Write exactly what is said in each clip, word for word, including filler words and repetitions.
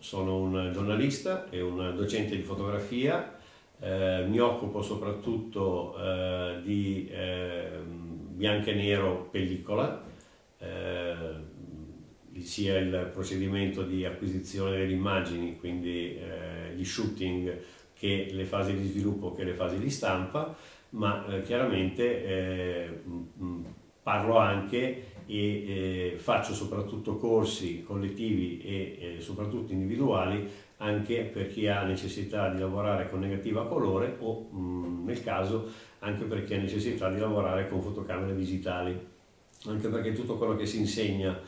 sono un giornalista e un docente di fotografia, eh, mi occupo soprattutto eh, di eh, bianco e nero pellicola, eh, sia il procedimento di acquisizione delle immagini, quindi eh, gli shooting, che le fasi di sviluppo, che le fasi di stampa, ma eh, chiaramente eh, mh, parlo anche e eh, faccio soprattutto corsi collettivi e eh, soprattutto individuali, anche per chi ha necessità di lavorare con negativa a colore o mh, nel caso anche per chi ha necessità di lavorare con fotocamere digitali, anche perché tutto quello che si insegna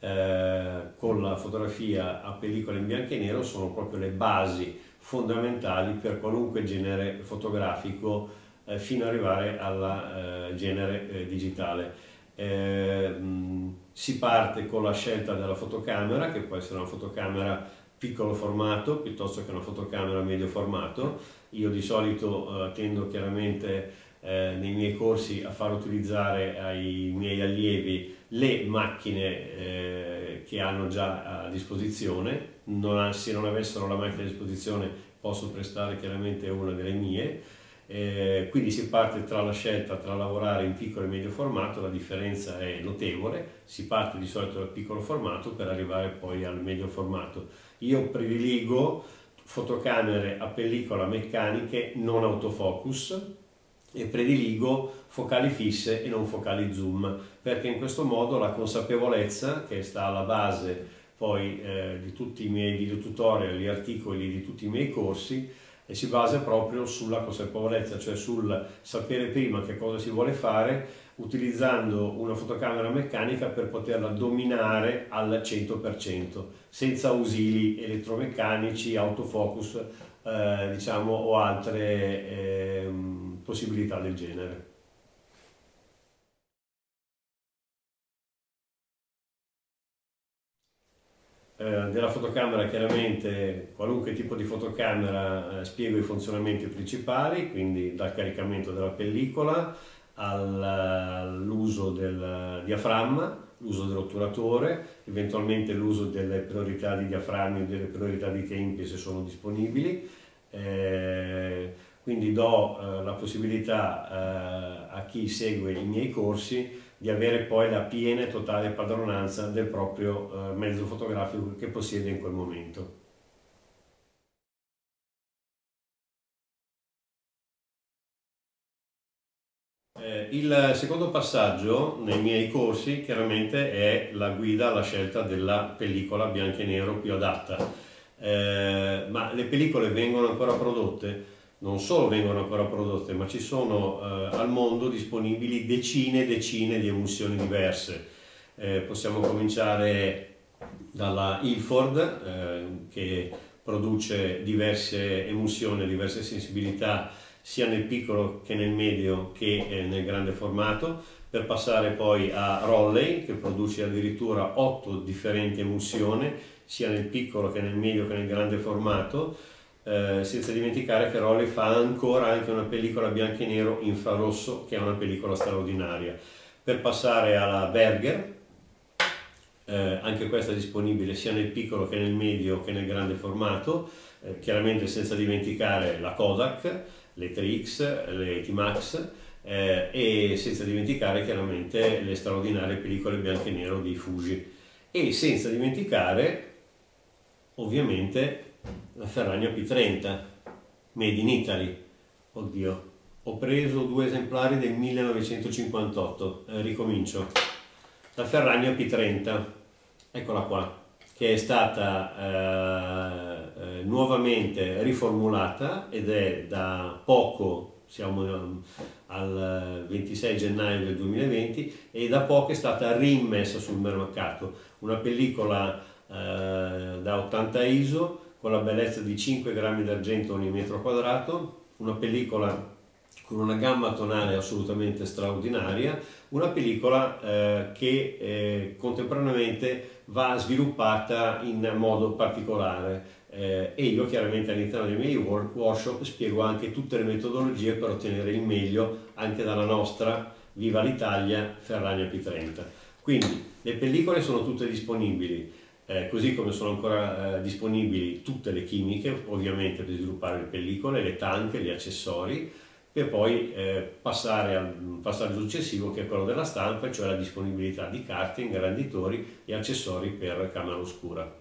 Eh, con la fotografia a pellicola in bianco e nero sono proprio le basi fondamentali per qualunque genere fotografico, eh, fino ad arrivare al eh, genere eh, digitale. Eh, mh, si parte con la scelta della fotocamera, che può essere una fotocamera piccolo formato piuttosto che una fotocamera medio formato. Io di solito eh, tendo chiaramente Eh, nei miei corsi a far utilizzare ai miei allievi le macchine eh, che hanno già a disposizione. Non, se non avessero la macchina a disposizione posso prestare chiaramente una delle mie, eh, quindi si parte tra la scelta tra lavorare in piccolo e medio formato. La differenza è notevole, si parte di solito dal piccolo formato per arrivare poi al medio formato. Io prediligo fotocamere a pellicola meccaniche non autofocus e prediligo focali fisse e non focali zoom, perché in questo modo la consapevolezza, che sta alla base poi eh, di tutti i miei video tutorial, gli articoli di tutti i miei corsi, e si basa proprio sulla consapevolezza, cioè sul sapere prima che cosa si vuole fare utilizzando una fotocamera meccanica per poterla dominare al cento per cento senza ausili elettromeccanici, autofocus eh, diciamo, o altre eh, possibilità del genere. Eh, della fotocamera, chiaramente qualunque tipo di fotocamera, eh, spiego i funzionamenti principali, quindi dal caricamento della pellicola all'uso del diaframma, l'uso dell'otturatore, eventualmente l'uso delle priorità di diaframmi o delle priorità di tempi se sono disponibili. Eh, Quindi do eh, la possibilità eh, a chi segue i miei corsi di avere poi la piena e totale padronanza del proprio eh, mezzo fotografico che possiede in quel momento. Eh, il secondo passaggio nei miei corsi chiaramente è la guida alla scelta della pellicola bianco e nero più adatta, eh, ma le pellicole vengono ancora prodotte. Non solo vengono ancora prodotte, ma ci sono eh, al mondo disponibili decine e decine di emulsioni diverse. Eh, possiamo cominciare dalla Ilford, eh, che produce diverse emulsioni, diverse sensibilità, sia nel piccolo che nel medio che eh, nel grande formato, per passare poi a Rollei, che produce addirittura otto differenti emulsioni, sia nel piccolo che nel medio che nel grande formato. Eh, senza dimenticare che Rollei fa ancora anche una pellicola bianco e nero infrarosso, che è una pellicola straordinaria. Per passare alla Berger, eh, anche questa è disponibile sia nel piccolo che nel medio che nel grande formato, eh, chiaramente senza dimenticare la Kodak, le T X, le T-Max eh, e senza dimenticare chiaramente le straordinarie pellicole bianco e nero di Fuji, e senza dimenticare ovviamente la Ferrania P trenta, made in Italy. Oddio, ho preso due esemplari del millenovecentocinquantotto, eh, ricomincio. La Ferrania P trenta, eccola qua, che è stata eh, eh, nuovamente riformulata ed è da poco, siamo al ventisei gennaio del duemilaventi, e da poco è stata rimmessa sul mercato. Una pellicola eh, da ottanta ISO, con la bellezza di cinque grammi d'argento ogni metro quadrato, una pellicola con una gamma tonale assolutamente straordinaria, una pellicola eh, che eh, contemporaneamente va sviluppata in modo particolare, eh, e io chiaramente all'interno dei miei workshop spiego anche tutte le metodologie per ottenere il meglio anche dalla nostra, viva l'Italia, Ferrania P trenta. Quindi le pellicole sono tutte disponibili. Eh, così come sono ancora eh, disponibili tutte le chimiche, ovviamente, per sviluppare le pellicole, le tanche, gli accessori, per poi eh, passare al passaggio successivo, che è quello della stampa, cioè la disponibilità di carte, ingranditori e accessori per camera oscura.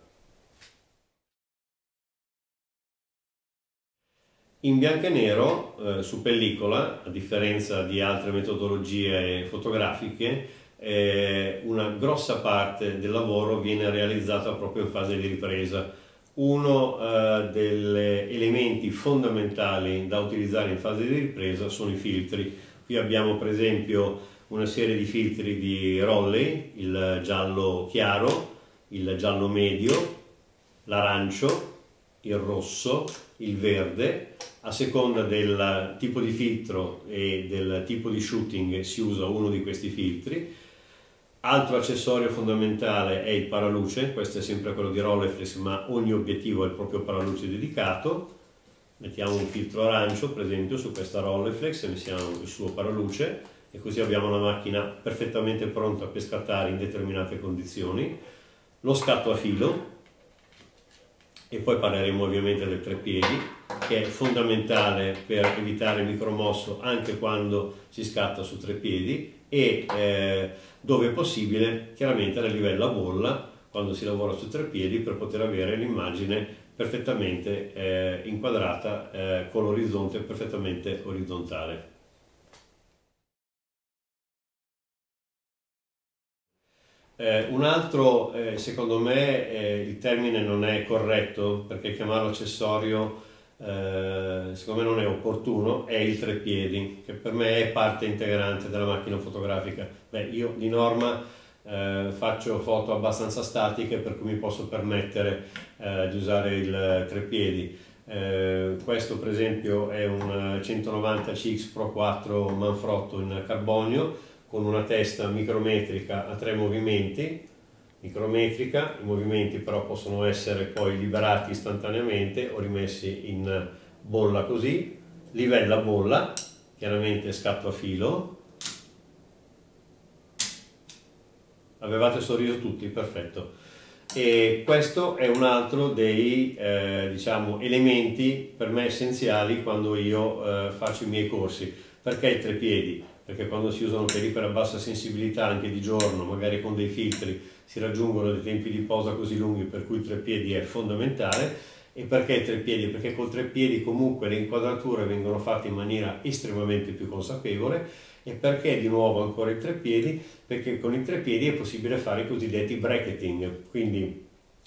In bianco e nero, eh, su pellicola, a differenza di altre metodologie fotografiche, eh, una grossa parte del lavoro viene realizzata proprio in fase di ripresa. Uno eh, degli elementi fondamentali da utilizzare in fase di ripresa sono i filtri. Qui abbiamo per esempio una serie di filtri di Rollei, il giallo chiaro, il giallo medio, l'arancio, il rosso, il verde. A seconda del tipo di filtro e del tipo di shooting si usa uno di questi filtri. Altro accessorio fondamentale è il paraluce, questo è sempre quello di Rolleiflex, ma ogni obiettivo ha il proprio paraluce dedicato. Mettiamo un filtro arancio per esempio su questa Rolleiflex e mettiamo il suo paraluce, e così abbiamo una macchina perfettamente pronta per scattare in determinate condizioni. Lo scatto a filo, e poi parleremo ovviamente del treppiedi, che è fondamentale per evitare il micromosso anche quando si scatta su treppiedi, e eh, dove è possibile chiaramente la livella a bolla quando si lavora su treppiedi, per poter avere l'immagine perfettamente eh, inquadrata eh, con l'orizzonte perfettamente orizzontale. Eh, un altro, eh, secondo me, eh, il termine non è corretto, perché chiamarlo accessorio eh, secondo me non è opportuno, è il treppiedi, che per me è parte integrante della macchina fotografica. Beh, io di norma eh, faccio foto abbastanza statiche, per cui mi posso permettere eh, di usare il treppiedi. Eh, questo per esempio è un centonovanta C X Pro quattro Manfrotto in carbonio, con una testa micrometrica a tre movimenti, micrometrica, i movimenti però possono essere poi liberati istantaneamente o rimessi in bolla così, livella bolla, chiaramente scatto a filo. Avevate sorriso tutti, perfetto. E questo è un altro dei eh, diciamo, elementi per me essenziali quando io eh, faccio i miei corsi. Perché i treppiedi? Perché quando si usano pellicole a bassa sensibilità anche di giorno, magari con dei filtri, si raggiungono dei tempi di posa così lunghi, per cui il treppiedi è fondamentale. E perché i treppiedi? Perché col treppiedi comunque le inquadrature vengono fatte in maniera estremamente più consapevole. E perché di nuovo ancora i treppiedi? Perché con i treppiedi è possibile fare i cosiddetti bracketing, quindi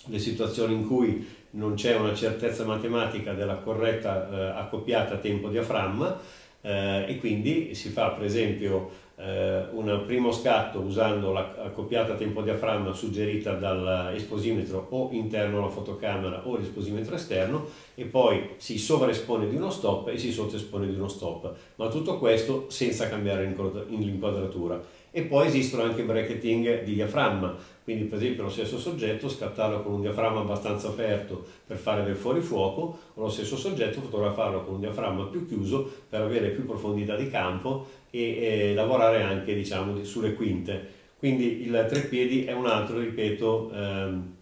le situazioni in cui non c'è una certezza matematica della corretta eh, accoppiata tempo-diaframma. Eh, e quindi si fa per esempio eh, un primo scatto usando la accoppiata tempo-diaframma suggerita dall'esposimetro o interno alla fotocamera o l'esposimetro esterno, e poi si sovraespone di uno stop e si sottoespone di uno stop, ma tutto questo senza cambiare l'inquadratura. E poi esistono anche bracketing di diaframma, quindi per esempio lo stesso soggetto scattarlo con un diaframma abbastanza aperto per fare del fuorifuoco, o lo stesso soggetto fotografarlo con un diaframma più chiuso per avere più profondità di campo e eh, lavorare anche, diciamo, sulle quinte. Quindi il treppiedi è un altro, ripeto, ehm,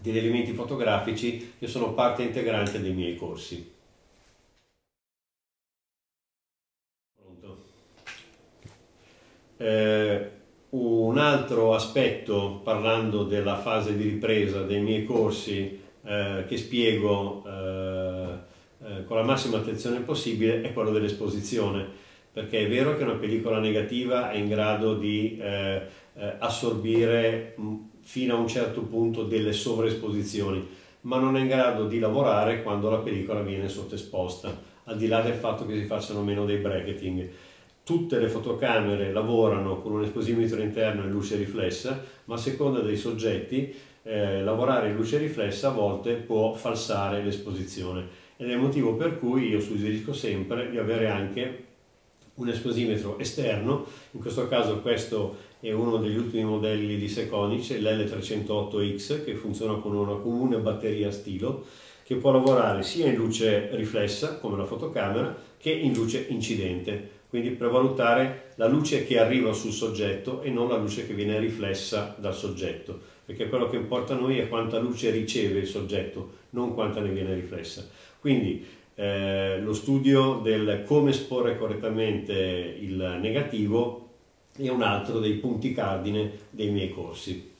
degli elementi fotografici che sono parte integrante dei miei corsi. Eh, un altro aspetto, parlando della fase di ripresa dei miei corsi, eh, che spiego eh, eh, con la massima attenzione possibile, è quello dell'esposizione, perché è vero che una pellicola negativa è in grado di eh, assorbire fino a un certo punto delle sovraesposizioni, ma non è in grado di lavorare quando la pellicola viene sottoesposta, al di là del fatto che si facciano meno dei bracketing. Tutte le fotocamere lavorano con un esposimetro interno e luce riflessa, ma a seconda dei soggetti eh, lavorare in luce riflessa a volte può falsare l'esposizione, ed è il motivo per cui io suggerisco sempre di avere anche un esposimetro esterno. In questo caso questo è uno degli ultimi modelli di Sekonic, l'L trecentotto X, che funziona con una comune batteria stilo, che può lavorare sia in luce riflessa, come la fotocamera, che in luce incidente. quindi prevalutare la luce che arriva sul soggetto e non la luce che viene riflessa dal soggetto, perché quello che importa a noi è quanta luce riceve il soggetto, non quanta ne viene riflessa. Quindi eh, lo studio del come esporre correttamente il negativo è un altro dei punti cardine dei miei corsi.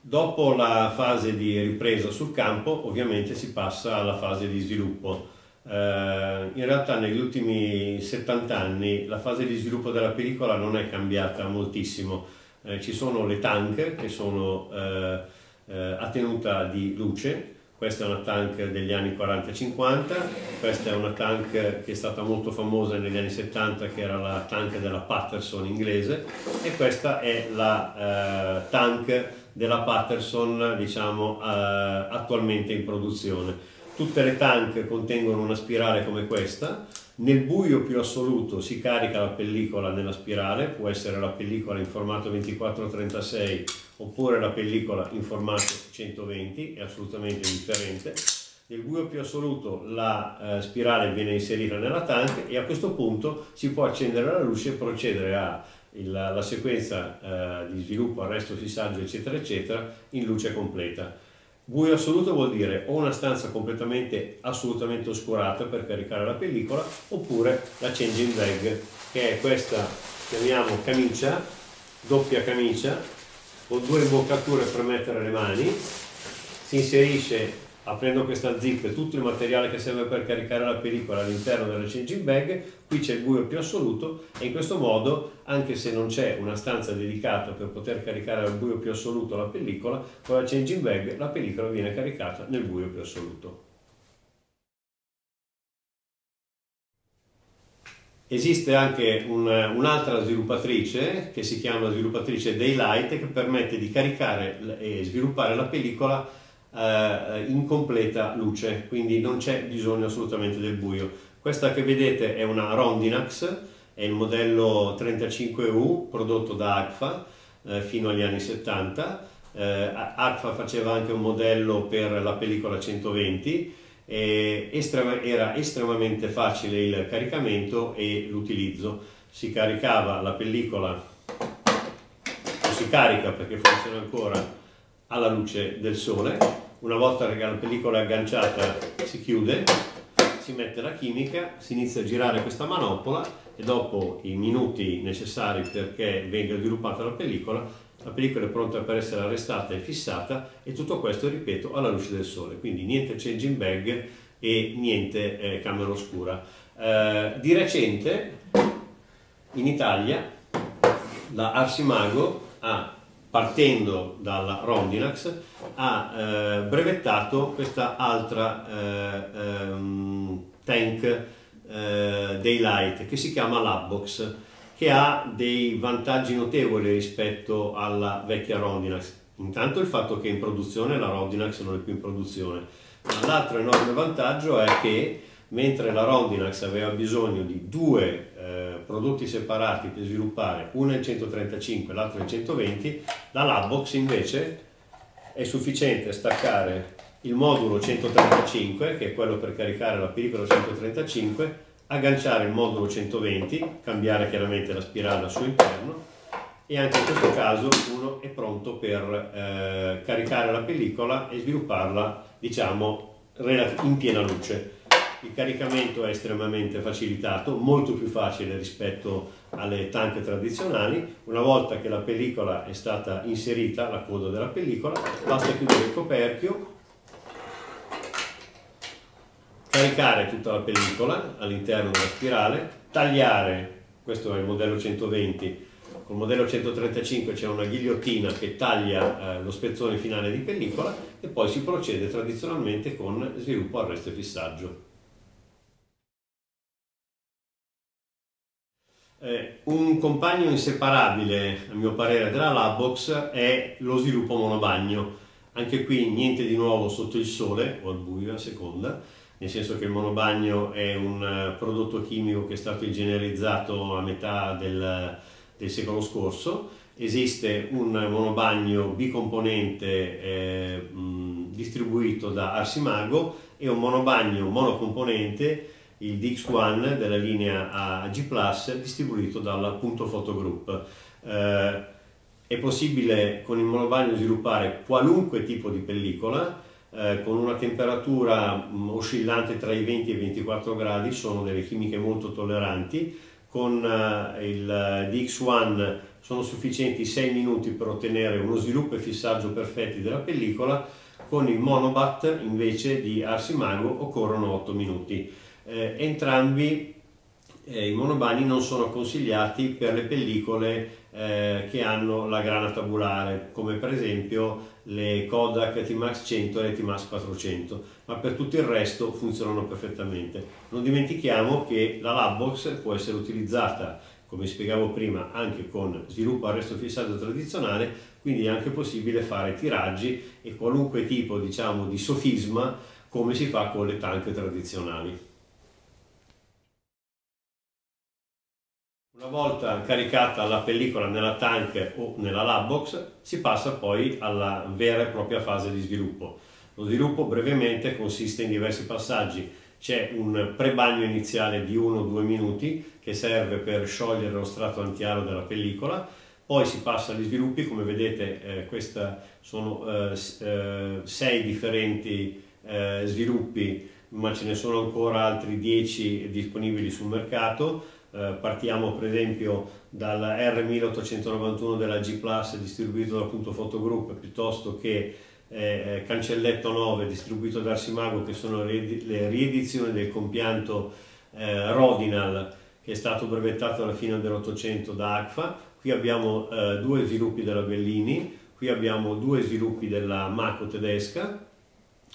Dopo la fase di ripresa sul campo ovviamente si passa alla fase di sviluppo. Eh, in realtà negli ultimi settanta anni la fase di sviluppo della pellicola non è cambiata moltissimo. Eh, ci sono le tank che sono eh, eh, a tenuta di luce. Questa è una tank degli anni quaranta cinquanta, questa è una tank che è stata molto famosa negli anni settanta, che era la tank della Patterson inglese, e questa è la eh, tank della Patterson, diciamo, eh, attualmente in produzione. Tutte le tank contengono una spirale come questa. Nel buio più assoluto si carica la pellicola nella spirale, può essere la pellicola in formato ventiquattro trentasei oppure la pellicola in formato centoventi, è assolutamente indifferente. Nel buio più assoluto la eh, spirale viene inserita nella tank e a questo punto si può accendere la luce e procedere alla sequenza eh, di sviluppo, arresto, fissaggio eccetera eccetera in luce completa. Buio assoluto vuol dire o una stanza completamente, assolutamente oscurata per caricare la pellicola, oppure la changing bag, che è questa, chiamiamo camicia, doppia camicia, con due imboccature per mettere le mani. Si inserisce, aprendo questa zip, tutto il materiale che serve per caricare la pellicola all'interno della changing bag. Qui c'è il buio più assoluto e in questo modo, anche se non c'è una stanza dedicata per poter caricare al buio più assoluto la pellicola, con la changing bag la pellicola viene caricata nel buio più assoluto. Esiste anche un'altra un sviluppatrice che si chiama sviluppatrice Daylight, che permette di caricare e sviluppare la pellicola eh, in completa luce, quindi non c'è bisogno assolutamente del buio. Questa che vedete è una Rondinax, è il modello trentacinque U prodotto da Agfa eh, fino agli anni settanta. Eh, Agfa faceva anche un modello per la pellicola centoventi, e estrema, era estremamente facile il caricamento e l'utilizzo. Si caricava la pellicola, o si carica perché funziona ancora, alla luce del sole. Una volta che la pellicola è agganciata si chiude, si mette la chimica, si inizia a girare questa manopola e dopo i minuti necessari perché venga sviluppata la pellicola, la pellicola è pronta per essere arrestata e fissata, e tutto questo, ripeto, alla luce del sole. Quindi niente changing bag e niente eh, camera oscura. Eh, di recente in Italia la ars-imago ha, partendo dalla Rondinax, ha eh, brevettato questa altra eh, ehm, tank eh, Daylight, che si chiama Labbox, che ha dei vantaggi notevoli rispetto alla vecchia Rondinax. Intanto il fatto che in produzione la Rondinax non è più in produzione, ma l'altro enorme vantaggio è che mentre la Rondinax aveva bisogno di due eh, prodotti separati per sviluppare, uno il centotrentacinque e l'altro il centoventi, la Labbox invece è sufficiente staccare il modulo centotrentacinque, che è quello per caricare la pellicola centotrentacinque, agganciare il modulo centoventi, cambiare chiaramente la spirale al suo interno, e anche in questo caso uno è pronto per eh, caricare la pellicola e svilupparla, diciamo, in piena luce. Il caricamento è estremamente facilitato, molto più facile rispetto alle tank tradizionali. Una volta che la pellicola è stata inserita, la coda della pellicola, basta chiudere il coperchio, caricare tutta la pellicola all'interno della spirale, tagliare, questo è il modello centoventi, col modello centotrentacinque c'è una ghigliottina che taglia eh, lo spezzone finale di pellicola, e poi si procede tradizionalmente con sviluppo, arresto e fissaggio. Eh, un compagno inseparabile, a mio parere, della Labbox è lo sviluppo monobagno. Anche qui niente di nuovo sotto il sole o al buio, a seconda, nel senso che il monobagno è un prodotto chimico che è stato ingegnerizzato a metà del del secolo scorso. Esiste un monobagno bicomponente eh, mh, distribuito da ars-imago e un monobagno monocomponente, il D X uno della linea A G plus, distribuito dalla Punto Photo Group. Eh, è possibile con il monobagno sviluppare qualunque tipo di pellicola, eh, con una temperatura mh, oscillante tra i venti e i ventiquattro gradi, sono delle chimiche molto tolleranti. Con eh, il D X uno sono sufficienti sei minuti per ottenere uno sviluppo e fissaggio perfetti della pellicola, con il Monobat invece di ars-imago occorrono otto minuti. Eh, entrambi eh, i monobagni non sono consigliati per le pellicole eh, che hanno la grana tabulare, come per esempio le Kodak T Max cento e le T Max quattrocento, ma per tutto il resto funzionano perfettamente. Non dimentichiamo che la Labbox può essere utilizzata, come spiegavo prima, anche con sviluppo arresto fissaggio tradizionale, quindi è anche possibile fare tiraggi e qualunque tipo, diciamo, di sofisma, come si fa con le tanche tradizionali. Una volta caricata la pellicola nella tank o nella Labbox, si passa poi alla vera e propria fase di sviluppo. Lo sviluppo brevemente consiste in diversi passaggi. C'è un prebagno iniziale di uno o due minuti che serve per sciogliere lo strato antiaro della pellicola, poi si passa agli sviluppi. Come vedete eh, queste sono eh, sei differenti eh, sviluppi, ma ce ne sono ancora altri dieci disponibili sul mercato. Uh, partiamo per esempio dal R milleottocentonovantuno della G Plus distribuito dal Punto Photo Group, piuttosto che eh, Cancelletto nove distribuito da ars-imago, che sono le riedizioni del compianto eh, Rodinal, che è stato brevettato alla fine dell'Ottocento da Agfa. Qui abbiamo eh, due sviluppi della Bellini, qui abbiamo due sviluppi della Maco tedesca,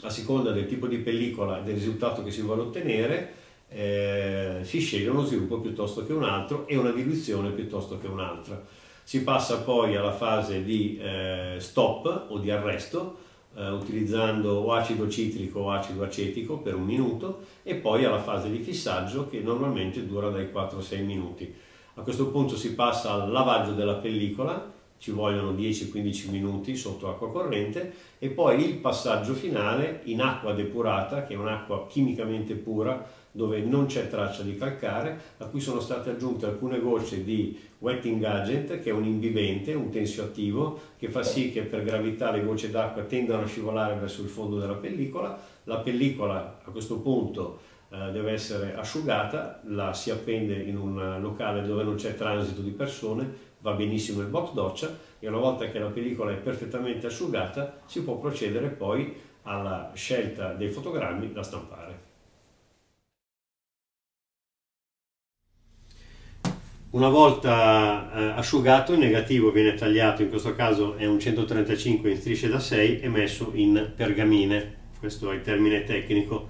a seconda del tipo di pellicola e del risultato che si vuole ottenere. Eh, si sceglie uno sviluppo piuttosto che un altro e una diluizione piuttosto che un'altra. Si passa poi alla fase di eh, stop o di arresto, eh, utilizzando o acido citrico o acido acetico per un minuto, e poi alla fase di fissaggio, che normalmente dura dai quattro ai sei minuti. A questo punto si passa al lavaggio della pellicola, ci vogliono dieci quindici minuti sotto acqua corrente, e poi il passaggio finale in acqua depurata, che è un'acqua chimicamente pura, dove non c'è traccia di calcare, a cui sono state aggiunte alcune gocce di wetting agent, che è un imbibente, un tensioattivo, che fa sì che per gravità le gocce d'acqua tendano a scivolare verso il fondo della pellicola. La pellicola a questo punto eh, deve essere asciugata, la si appende in un locale dove non c'è transito di persone, va benissimo il box doccia, e una volta che la pellicola è perfettamente asciugata si può procedere poi alla scelta dei fotogrammi da stampare. Una volta asciugato, il negativo viene tagliato, in questo caso è un centotrentacinque in strisce da sei, e messo in pergamine. Questo è il termine tecnico,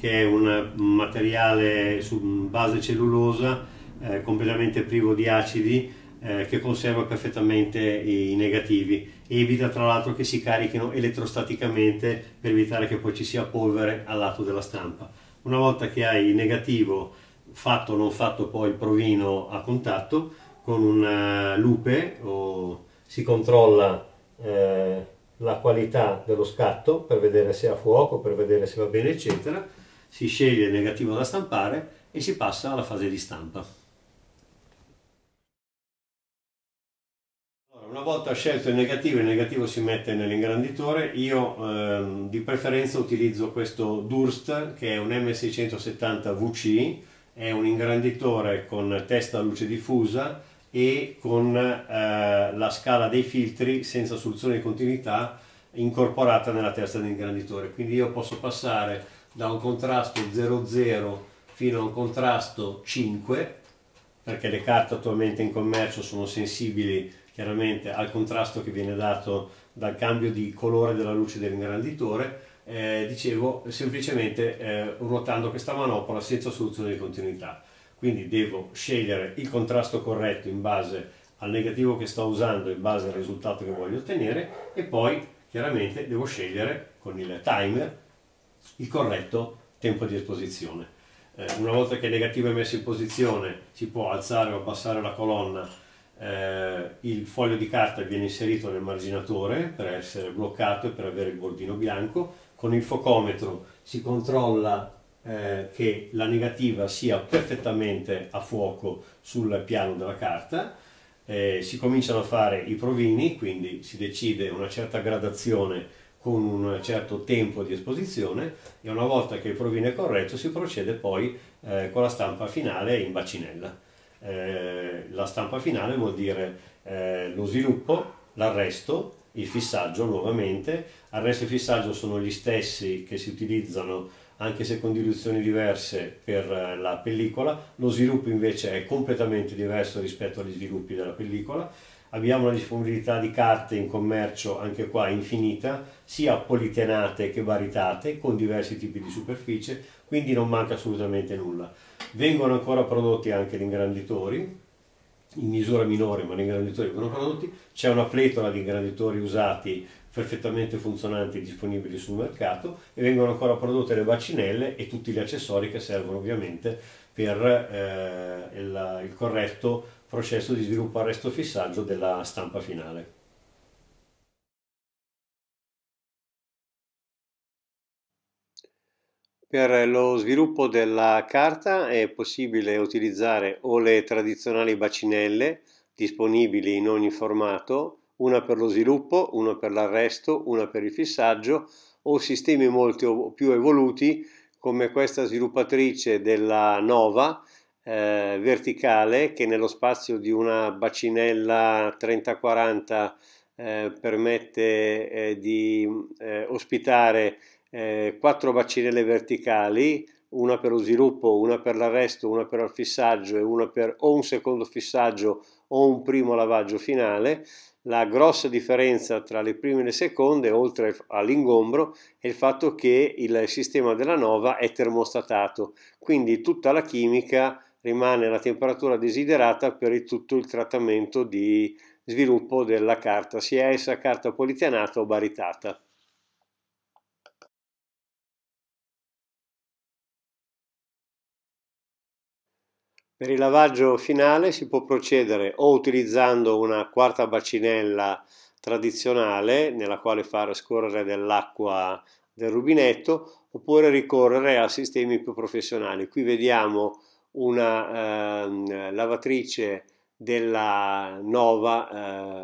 che è un materiale su base cellulosa eh, completamente privo di acidi, eh, che conserva perfettamente i negativi. Evita tra l'altro che si carichino elettrostaticamente, per evitare che poi ci sia polvere al lato della stampa. Una volta che hai il negativo fatto o non fatto, poi il provino a contatto con una lupe o si controlla eh, la qualità dello scatto, per vedere se è a fuoco, per vedere se va bene eccetera. Si sceglie il negativo da stampare e si passa alla fase di stampa. Allora, una volta scelto il negativo, il negativo si mette nell'ingranditore. Io ehm, di preferenza utilizzo questo Durst, che è un M seicentosettanta V C. È un ingranditore con testa a luce diffusa e con eh, la scala dei filtri senza soluzione di continuità incorporata nella testa dell'ingranditore. Quindi io posso passare da un contrasto zero zero fino a un contrasto cinque, perché le carte attualmente in commercio sono sensibili chiaramente al contrasto che viene dato dal cambio di colore della luce dell'ingranditore. Eh, dicevo, semplicemente eh, ruotando questa manopola senza soluzione di continuità. Quindi devo scegliere il contrasto corretto in base al negativo che sto usando, in base al risultato che voglio ottenere, e poi chiaramente devo scegliere con il timer il corretto tempo di esposizione. Eh, una volta che il negativo è messo in posizione, si può alzare o abbassare la colonna eh, il foglio di carta viene inserito nel marginatore per essere bloccato e per avere il bordino bianco. Con il focometro si controlla eh, che la negativa sia perfettamente a fuoco sul piano della carta. Eh, si cominciano a fare i provini, quindi si decide una certa gradazione con un certo tempo di esposizione, e una volta che il provino è corretto si procede poi eh, con la stampa finale in bacinella. Eh, la stampa finale vuol dire eh, lo sviluppo, l'arresto, il fissaggio nuovamente. Arresto e fissaggio sono gli stessi che si utilizzano anche se con diluzioni diverse per la pellicola. Lo sviluppo invece è completamente diverso rispetto agli sviluppi della pellicola. Abbiamo una disponibilità di carte in commercio anche qua infinita, sia politenate che baritate, con diversi tipi di superficie, quindi non manca assolutamente nulla. Vengono ancora prodotti anche gli ingranditori, in misura minore, ma gli ingranditori vengono prodotti. C'è una pletora di ingranditori usati perfettamente funzionanti disponibili sul mercato, e vengono ancora prodotte le bacinelle e tutti gli accessori che servono ovviamente per eh, il, il corretto processo di sviluppo, arresto, fissaggio della stampa finale. Per lo sviluppo della carta è possibile utilizzare o le tradizionali bacinelle disponibili in ogni formato, una per lo sviluppo, una per l'arresto, una per il fissaggio, o sistemi molto più evoluti come questa sviluppatrice della Nova Eh, verticale, che nello spazio di una bacinella trenta quaranta eh, permette eh, di eh, ospitare eh, quattro bacinelle verticali, una per lo sviluppo, una per l'arresto, una per il fissaggio e una per o un secondo fissaggio o un primo lavaggio finale. La grossa differenza tra le prime e le seconde, oltre all'ingombro, è il fatto che il sistema della Nova è termostatato, quindi tutta la chimica rimane alla temperatura desiderata per tutto il trattamento di sviluppo della carta, sia essa carta politenata o baritata. Per il lavaggio finale si può procedere o utilizzando una quarta bacinella tradizionale nella quale far scorrere dell'acqua del rubinetto, oppure ricorrere a sistemi più professionali. Qui vediamo una eh, lavatrice della Nova,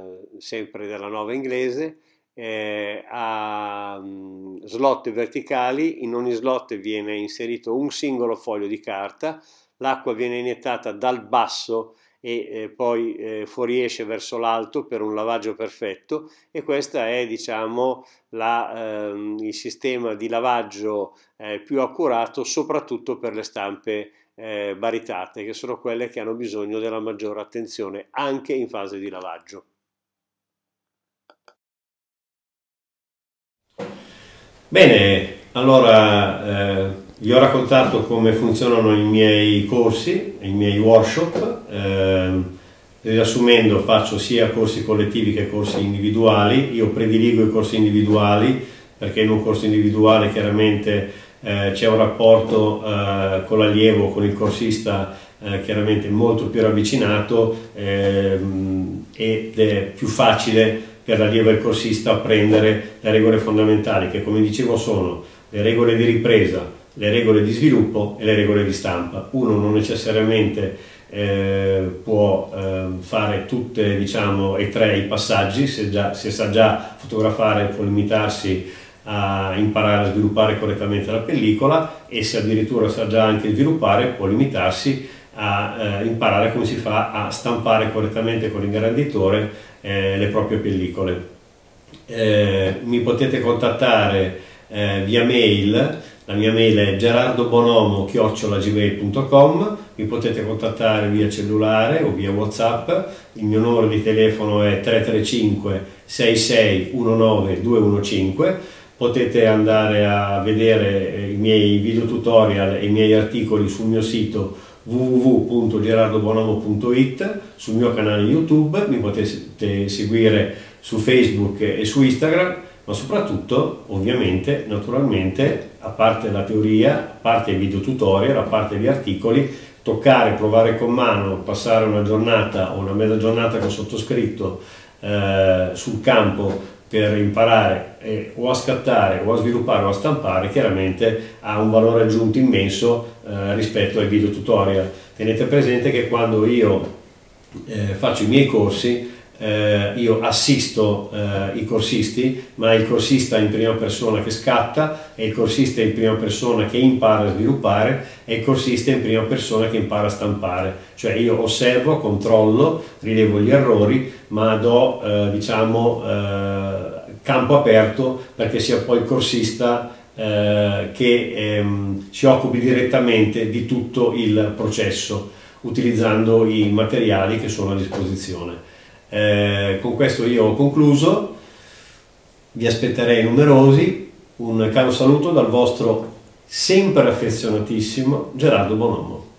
eh, sempre della Nova inglese, eh, a mh, slot verticali. In ogni slot viene inserito un singolo foglio di carta. L'acqua viene iniettata dal basso e eh, poi eh, fuoriesce verso l'alto per un lavaggio perfetto, e questo è, diciamo, la, ehm, il sistema di lavaggio eh, più accurato, soprattutto per le stampe eh, baritate, che sono quelle che hanno bisogno della maggiore attenzione anche in fase di lavaggio. Bene, allora eh... vi ho raccontato come funzionano i miei corsi, i miei workshop. Eh, riassumendo, faccio sia corsi collettivi che corsi individuali. Io prediligo i corsi individuali perché in un corso individuale chiaramente eh, c'è un rapporto eh, con l'allievo, con il corsista, eh, chiaramente molto più ravvicinato eh, ed è più facile per l'allievo e il corsista prendere le regole fondamentali, che come dicevo sono le regole di ripresa, le regole di sviluppo e le regole di stampa. Uno non necessariamente eh, può eh, fare tutte, diciamo, e tre i passaggi, se, già, se sa già fotografare può limitarsi a imparare a sviluppare correttamente la pellicola, e se addirittura sa già anche sviluppare può limitarsi a eh, imparare come si fa a stampare correttamente con l'ingranditore eh, le proprie pellicole. Eh, mi potete contattare eh, via mail. La mia mail è gerardo bonomo chiocciola gmail punto com, mi potete contattare via cellulare o via WhatsApp. Il mio numero di telefono è tre tre cinque sei sei uno nove due uno cinque. Potete andare a vedere i miei video tutorial e i miei articoli sul mio sito w w w punto gerardo bonomo punto it, sul mio canale YouTube, mi potete seguire su Facebook e su Instagram. Ma soprattutto, ovviamente, naturalmente, a parte la teoria, a parte i video tutorial, a parte gli articoli, toccare, provare con mano, passare una giornata o una mezza giornata con sottoscritto eh, sul campo per imparare eh, o a scattare o a sviluppare o a stampare, chiaramente ha un valore aggiunto immenso eh, rispetto ai video tutorial. Tenete presente che quando io eh, faccio i miei corsi eh, io assisto eh, i corsisti, ma il corsista in prima persona che scatta, e il corsista in prima persona che impara a sviluppare, e il corsista in prima persona che impara a stampare. Cioè io osservo, controllo, rilevo gli errori, ma do eh, diciamo eh, campo aperto perché sia poi il corsista eh, che ehm, si occupi direttamente di tutto il processo utilizzando i materiali che sono a disposizione. Eh, con questo io ho concluso, vi aspetterei numerosi, un caro saluto dal vostro sempre affezionatissimo Gerardo Bonomo.